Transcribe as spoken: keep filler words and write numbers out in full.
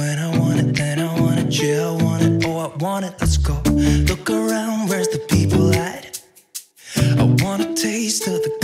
when I want it, and I want it, yeah, I want it, oh, I want it, let's go. Look around, where's the people at? I want a taste of the